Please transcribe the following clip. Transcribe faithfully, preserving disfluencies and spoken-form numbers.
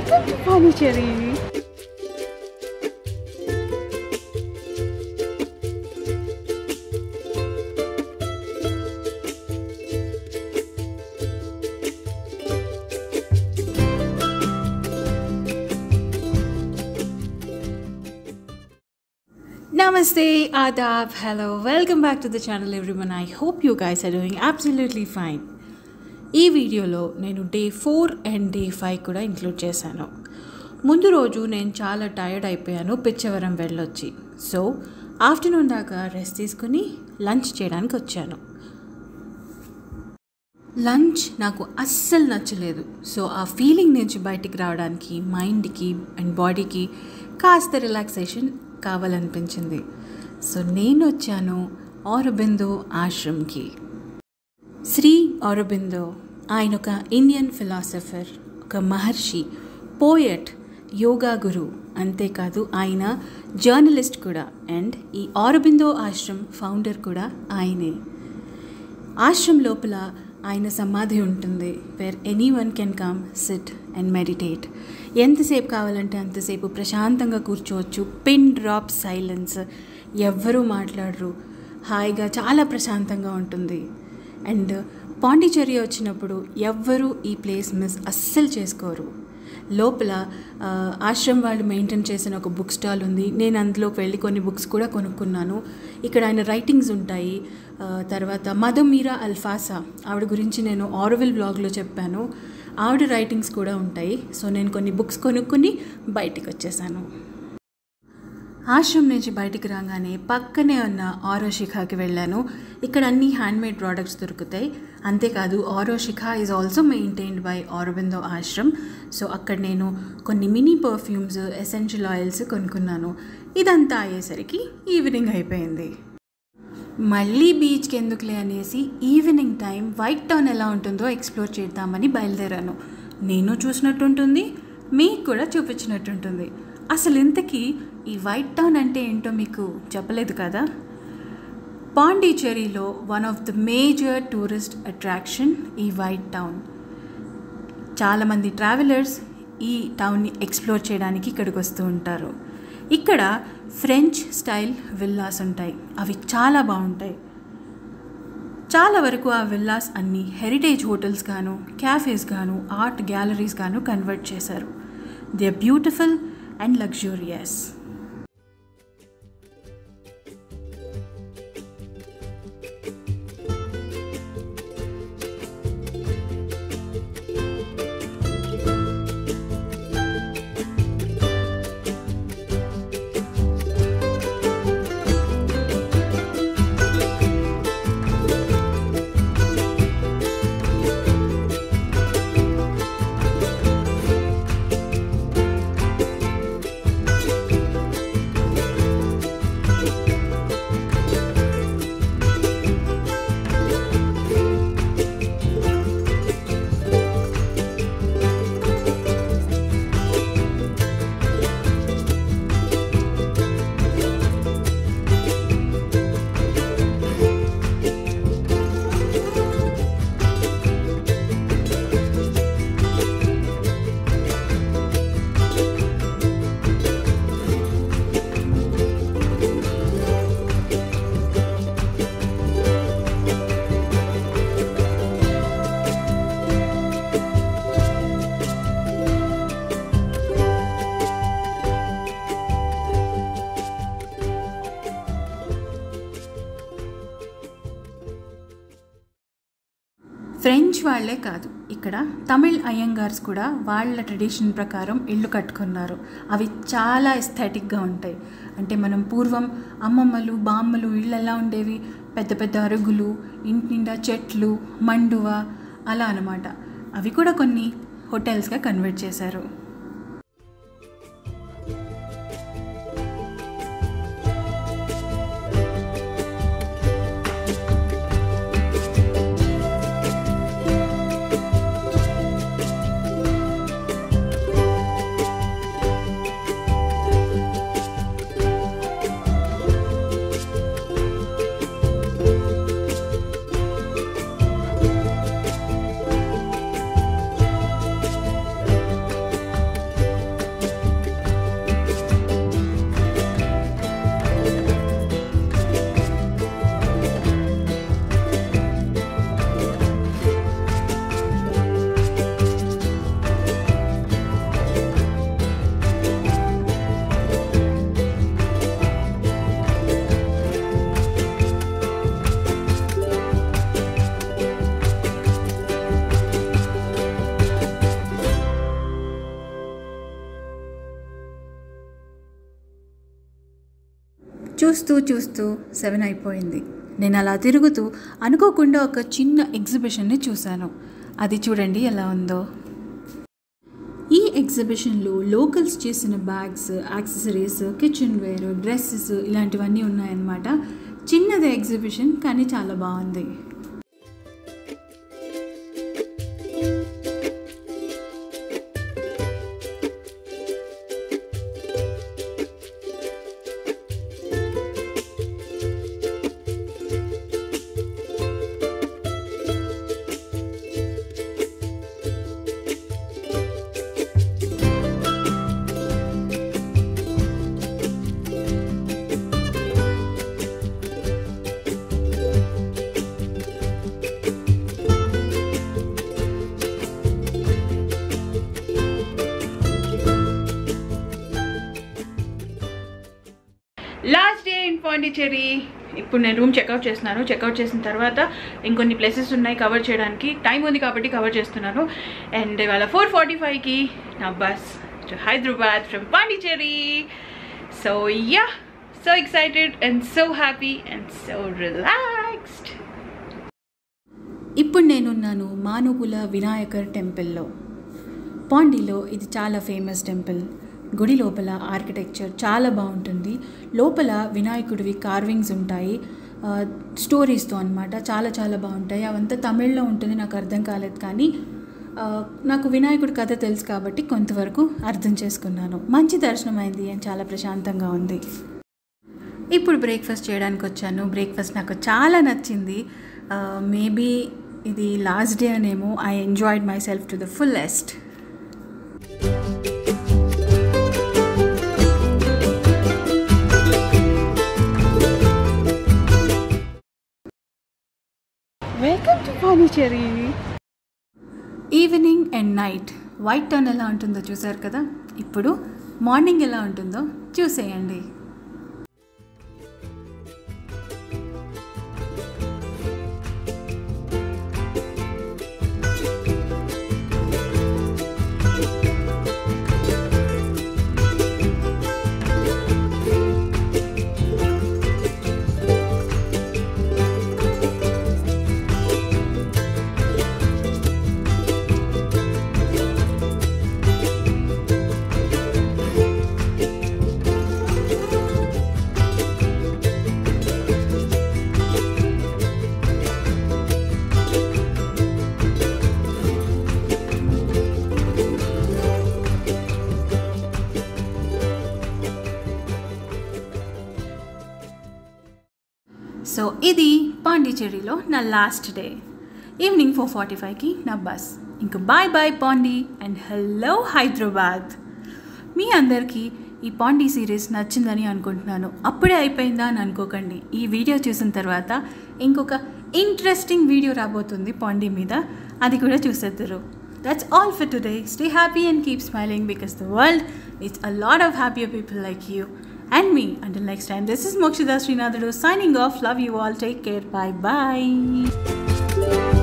Welcome to Pondicherry. Namaste, Adab, hello, welcome back to the channel everyone. I hope you guys are doing absolutely fine. ఈ వీడియోలో నేను day four and day five కూడా include చేశాను. ముందు రోజు నేను చాలా టైర్డ్ అయిపోయాను పిచ్చవరం వెళ్ళొచ్చి. సో ఆఫ్టర్నూన్ దాకా రెస్ట్ తీసుకుని లంచ్ చేయడానికి వచ్చాను. లంచ్ నాకు అస్సలు నచ్చలేదు. సో ఆ ఫీలింగ్ నుంచి బయటికి రావడానికి మైండ్కి అండ్ బాడీకి కాస్త రిలాక్సేషన్ కావాలనిపించింది. సో నేను వచ్చాను ఆరోబిందో ఆశ్రమ్కి. శ్రీ అరబిందో ఆయన ఒక ఇండియన్ ఫిలాసఫర్, ఒక మహర్షి, పోయట్, యోగా గురు, అంతేకాదు ఆయన జర్నలిస్ట్ కూడా. అండ్ ఈ ఆరోబిందో ఆశ్రమ్ ఫౌండర్ కూడా ఆయనే. ఆశ్రమ్ లోపల ఆయన సమాధి ఉంటుంది, where anyone can come sit and meditate. ఎంతసేపు కావాలంటే అంతసేపు ప్రశాంతంగా కూర్చోవచ్చు. పిన్ డ్రాప్ సైలెన్స్, ఎవ్వరూ మాట్లాడరు, హాయిగా చాలా ప్రశాంతంగా ఉంటుంది. అండ్ పాండిచేరి వచ్చినప్పుడు ఎవ్వరూ ఈ ప్లేస్ మిస్ అస్సలు చేసుకోరు. లోపల ఆశ్రమ్ వాళ్ళు మెయింటైన్ చేసిన ఒక బుక్ స్టాల్ ఉంది. నేను అందులోకి వెళ్ళి కొన్ని బుక్స్ కూడా కొనుక్కున్నాను. ఇక్కడ ఆయన రైటింగ్స్ ఉంటాయి. తర్వాత మధుమీరా అల్ఫాసా, ఆవిడ గురించి నేను ఆరోవిల్ బ్లాగ్లో చెప్పాను, ఆవిడ రైటింగ్స్ కూడా ఉంటాయి. సో నేను కొన్ని బుక్స్ కొనుక్కుని బయటికి వచ్చేసాను. ఆశ్రమ్ నుంచి బయటికి రాగానే పక్కనే ఉన్న ఆరోషిఖాకి వెళ్ళాను. ఇక్కడ అన్ని హ్యాండ్మేడ్ ప్రోడక్ట్స్ దొరుకుతాయి. అంతేకాదు Auroshikha is also maintained by Aurobindo Ashram. So అక్కడ నేను కొన్ని మినీ పర్ఫ్యూమ్స్, ఎసెన్షియల్ ఆయిల్స్ కొనుక్కున్నాను. ఇదంతా అయ్యేసరికి ఈవినింగ్ అయిపోయింది. మళ్ళీ బీచ్కి ఎందుకులే అనేసి ఈవినింగ్ టైం వైట్ టౌన్ ఎలా ఉంటుందో ఎక్స్ప్లోర్ చేద్దామని బయలుదేరాను. నేను చూసినట్టుంటుంది, మీకు కూడా చూపించినట్టుంటుంది. అసలు ఇంతకీ ఈ వైట్ టౌన్ అంటే ఏంటో మీకు చెప్పలేదు కదా. పాండిచేరీలో one of the major tourist attraction ఈ వైట్ టౌన్. చాలామంది ట్రావెలర్స్ ఈ టౌన్ని ఎక్స్ప్లోర్ చేయడానికి ఇక్కడికి వస్తూ ఉంటారు. ఇక్కడ ఫ్రెంచ్ స్టైల్ విల్లాస్ ఉంటాయి, అవి చాలా బాగుంటాయి. చాలా వరకు ఆ విల్లాస్ అన్నీ హెరిటేజ్ హోటల్స్ గాను, క్యాఫేస్ గాను, ఆర్ట్ గ్యాలరీస్ గాను కన్వర్ట్ చేశారు. They are beautiful and luxurious. French వాళ్ళే కాదు, ఇక్కడ తమిళ్ అయ్యంగార్స్ కూడా వాళ్ళ ట్రెడిషన్ ప్రకారం ఇళ్ళు కట్టుకున్నారు. అవి చాలా ఎస్థెటిక్గా ఉంటాయి. అంటే మనం పూర్వం అమ్మమ్మలు బామ్మలు ఇళ్ళు ఎలా ఉండేవి, పెద్ద పెద్ద అరుగులు, ఇంటి నిండా చెట్లు, మండువ, అలా అన్నమాట. అవి కూడా కొన్ని హోటల్స్గా కన్వర్ట్ చేశారు. చూస్తూ చూస్తూ సెవెన్ అయిపోయింది. నేను అలా తిరుగుతూ అనుకోకుండా ఒక చిన్న ఎగ్జిబిషన్ని చూశాను. అది చూడండి ఎలా ఉందో. ఈ ఎగ్జిబిషన్లో లోకల్స్ చేసిన bags, accessories, kitchen ware, dresses ఇలాంటివన్నీ ఉన్నాయన్నమాట. చిన్నది ఎగ్జిబిషన్ కానీ చాలా బాగుంది. Last day in Pondicherry. ఇప్పుడు నేను రూమ్ చెక్అవుట్ చేస్తున్నాను. చెక్అవుట్ చేసిన తర్వాత ఇంకొన్ని ప్లేసెస్ ఉన్నాయి కవర్ చేయడానికి. టైం ఉంది కాబట్టి కవర్ చేస్తున్నాను. అండ్ ఇవాళ ఫోర్ ఫార్టీ ఫైవ్కి నా bus to Hyderabad from Pondicherry. So yeah, so excited and so happy and so relaxed. ఇప్పుడు నేనున్నాను మానుకుల వినాయకర్ టెంపుల్లో. పాండిలో ఇది చాలా ఫేమస్ టెంపుల్. గుడి లోపల ఆర్కిటెక్చర్ చాలా బాగుంటుంది. లోపల వినాయకుడివి కార్వింగ్స్ ఉంటాయి, స్టోరీస్తో అన్నమాట. చాలా చాలా బాగుంటాయి. అవంతా తమిళ్లో ఉంటుంది, నాకు అర్థం కాలేదు. కానీ నాకు వినాయకుడి కథ తెలుసు కాబట్టి కొంతవరకు అర్థం చేసుకున్నాను. మంచి దర్శనం అయింది అని చాలా ప్రశాంతంగా ఉంది. ఇప్పుడు బ్రేక్ఫాస్ట్ చేయడానికి వచ్చాను. బ్రేక్ఫాస్ట్ నాకు చాలా నచ్చింది. మేబీ ఇది లాస్ట్ డే అనేమో. I enjoyed myself to the fullest. Welcome to Pondicherry. Evening and night white town ఎలా ఉంటుందో చూసారు కదా. ఇప్పుడు మార్నింగ్ ఎలా ఉంటుందో చూసేయండి. సో ఇది పాండిచ్చేరిలో నా last day. Evening four forty ఫైవ్కి నా బస్. ఇంకా bye bye Pondy and hello Hyderabad. మీ అందరికీ ఈ పాండి సిరీస్ నచ్చిందని అనుకుంటున్నాను. అప్పుడే అయిపోయిందా అని అనుకోకండి. ఈ వీడియో చూసిన తర్వాత ఇంకొక ఇంట్రెస్టింగ్ వీడియో రాబోతుంది పాండి మీద. అది కూడా చూసేద్దరు. That's all for today. Stay happy and keep smiling because the world it's a lot of happier people like you and me. Until next time, this is Mokshada Srinadhudu signing off. Love you all. Take care. Bye bye.